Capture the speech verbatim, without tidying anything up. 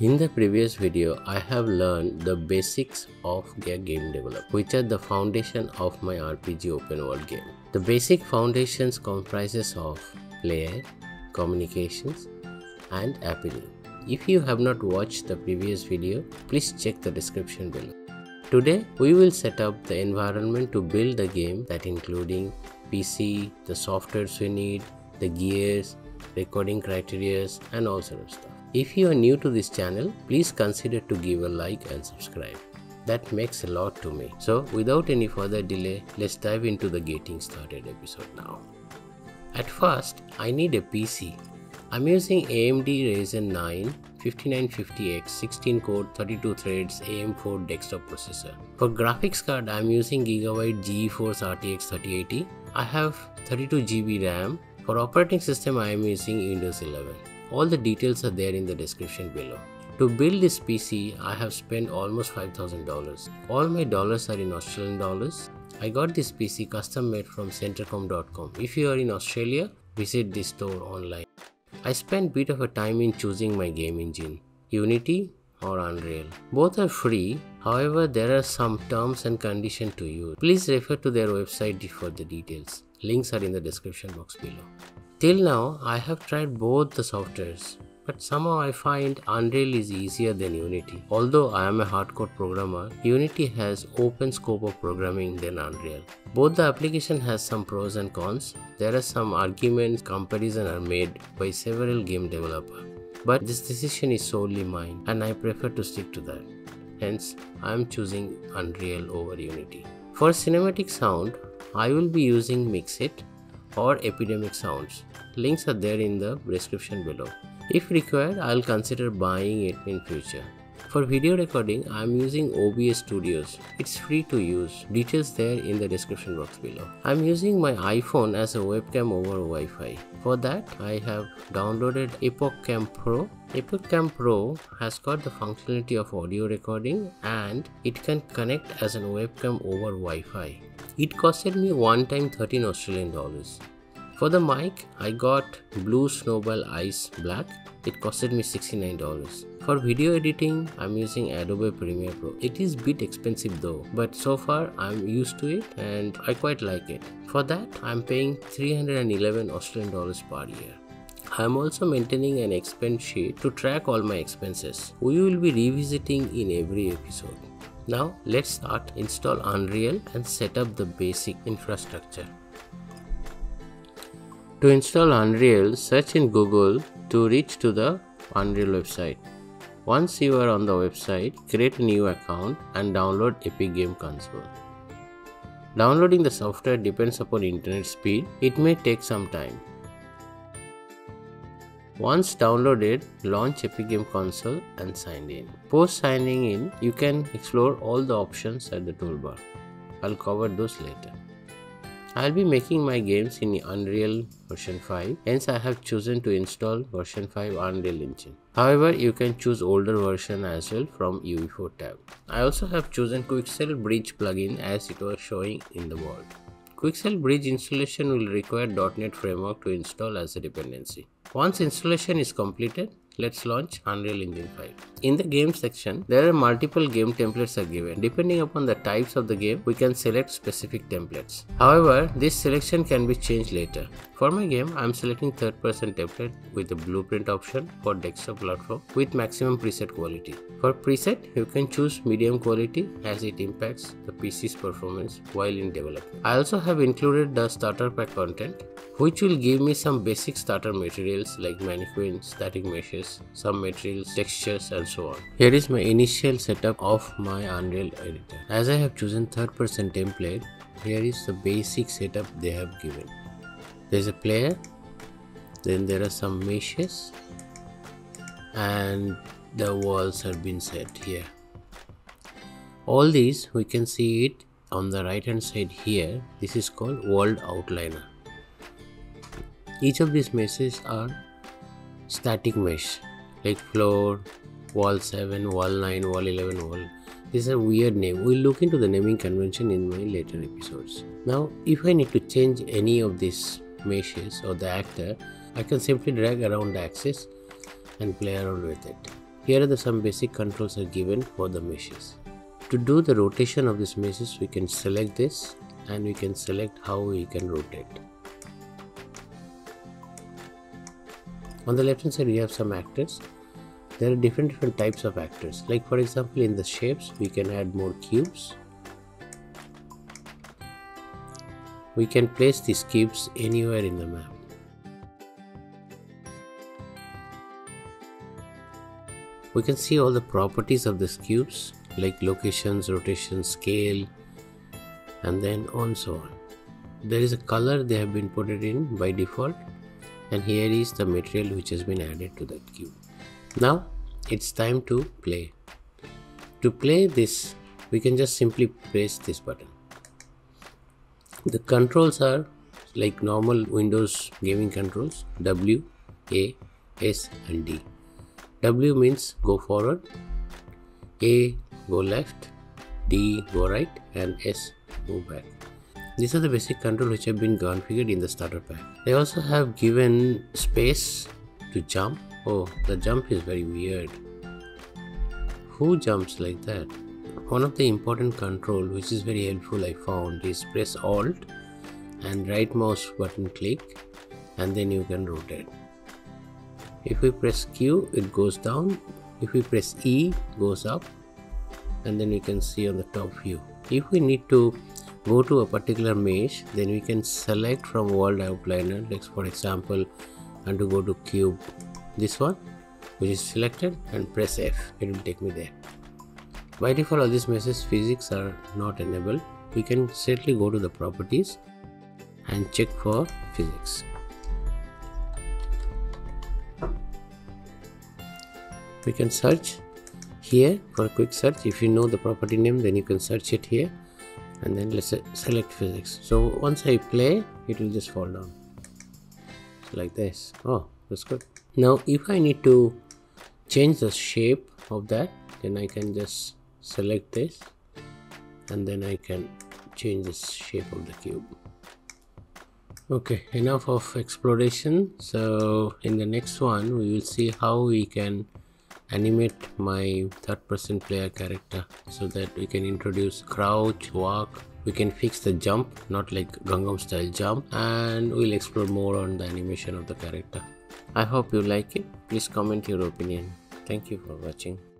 In the previous video, I have learned the basics of a game developer, which are the foundation of my R P G open world game. The basic foundations comprises of player, communications and appealing. If you have not watched the previous video, please check the description below. Today, we will set up the environment to build the game, that including P C, the softwares we need, the gears, recording criteria and all sort of stuff. If you are new to this channel, please consider to give a like and subscribe. That makes a lot to me. So without any further delay, let's dive into the getting started episode now. At first, I need a P C. I'm using A M D Ryzen nine fifty-nine fifty X sixteen core thirty-two threads A M four desktop processor. For graphics card, I'm using Gigabyte GeForce R T X thirty eighty. I have thirty-two gigabyte RAM. For operating system, I am using Windows eleven. All the details are there in the description below. To build this P C, I have spent almost five thousand dollars. All my dollars are in Australian dollars. I got this P C custom made from centrecom dot com. If you are in Australia, visit this store online. I spent a bit of a time in choosing my game engine, Unity or Unreal. Both are free, however there are some terms and conditions to use. Please refer to their website for the details. Links are in the description box below. Till now, I have tried both the softwares, but somehow I find Unreal is easier than Unity. Although I am a hardcore programmer, Unity has open scope of programming than Unreal. Both the application has some pros and cons. There are some arguments, comparison are made by several game developers. But this decision is solely mine and I prefer to stick to that. Hence, I am choosing Unreal over Unity. For cinematic sound, I will be using Mixkit or Epidemic Sounds. Links are there in the description below. If required, I will consider buying it in future. For video recording, I am using O B S Studio. It's free to use. Details there in the description box below. I am using my iPhone as a webcam over Wi-Fi. For that, I have downloaded EpocCam Pro. EpocCam Pro has got the functionality of audio recording and it can connect as a webcam over Wi-Fi. It costed me one time thirteen Australian dollars. For the mic, I got Blue Snowball Ice Black. It costed me sixty-nine dollars. For video editing, I'm using Adobe Premiere Pro. It is a bit expensive though, but so far I'm used to it and I quite like it. For that, I'm paying three hundred eleven Australian dollars per year. I'm also maintaining an expense sheet to track all my expenses. We will be revisiting in every episode. Now let's start install Unreal and set up the basic infrastructure. To install Unreal, search in Google to reach to the Unreal website. Once you are on the website, create a new account and download Epic Games Console. Downloading the software depends upon internet speed. It may take some time. Once downloaded, launch Epic Games Console and sign in. Post signing in, you can explore all the options at the toolbar. I'll cover those later. I'll be making my games in Unreal version five, hence I have chosen to install version five Unreal Engine. However, you can choose older version as well from U E four tab. I also have chosen Quixel Bridge plugin as it was showing in the world. Quixel Bridge installation will require dot net framework to install as a dependency. Once installation is completed, let's launch Unreal Engine five. In the game section, there are multiple game templates are given. Depending upon the types of the game, we can select specific templates. However, this selection can be changed later. For my game, I am selecting third person template with the blueprint option for desktop platform with maximum preset quality. For preset, you can choose medium quality as it impacts the P C's performance while in development. I also have included the starter pack content, which will give me some basic starter materials like mannequins, static meshes, some materials, textures and so on. Here is my initial setup of my Unreal editor. As I have chosen third person template, here is the basic setup they have given. There is a player, then there are some meshes and the walls have been set here. All these we can see it on the right hand side here. This is called world outliner. Each of these meshes are static mesh like floor, wall seven, wall nine, wall eleven, wall. This is a weird name. We'll look into the naming convention in my later episodes. Now, if I need to change any of these meshes or the actor, I can simply drag around the axis and play around with it. Here are the some basic controls are given for the meshes. To do the rotation of this meshes, we can select this and we can select how we can rotate. On the left hand side we have some actors. There are different different types of actors, like for example in the shapes we can add more cubes. We can place these cubes anywhere in the map. We can see all the properties of these cubes, like locations, rotation, scale, and then on so on. There is a color they have been put it in by default, and here is the material which has been added to that cube. Now it's time to play. To play this, we can just simply press this button. The controls are like normal Windows gaming controls: W, A, S, and D. W means go forward, A go left, D go right, and S move back. These are the basic controls which have been configured in the starter pack. They also have given space to jump. Oh, the jump is very weird. Who jumps like that? One of the important control which is very helpful I found is press Alt and right mouse button click, and then you can rotate. If we press Q, it goes down. If we press E, it goes up, and then you can see on the top view. If we need to go to a particular mesh, then we can select from world outliner, like for example, and to go to cube, this one, which is selected, and press F. It will take me there. By default, all these meshes physics are not enabled. We can certainly go to the properties and check for physics. We can search here for a quick search. If you know the property name, then you can search it here, and then let's select physics. So once I play, it will just fall down like this. Oh, that's good. Now if I need to change the shape of that, then I can just select this, and then I can change the shape of the cube. Okay, enough of exploration. So in the next one, we will see how we can animate my third person player character so that we can introduce crouch, walk, we can fix the jump, not like Gangnam style jump, and we'll explore more on the animation of the character. I hope you like it. Please comment your opinion. Thank you for watching.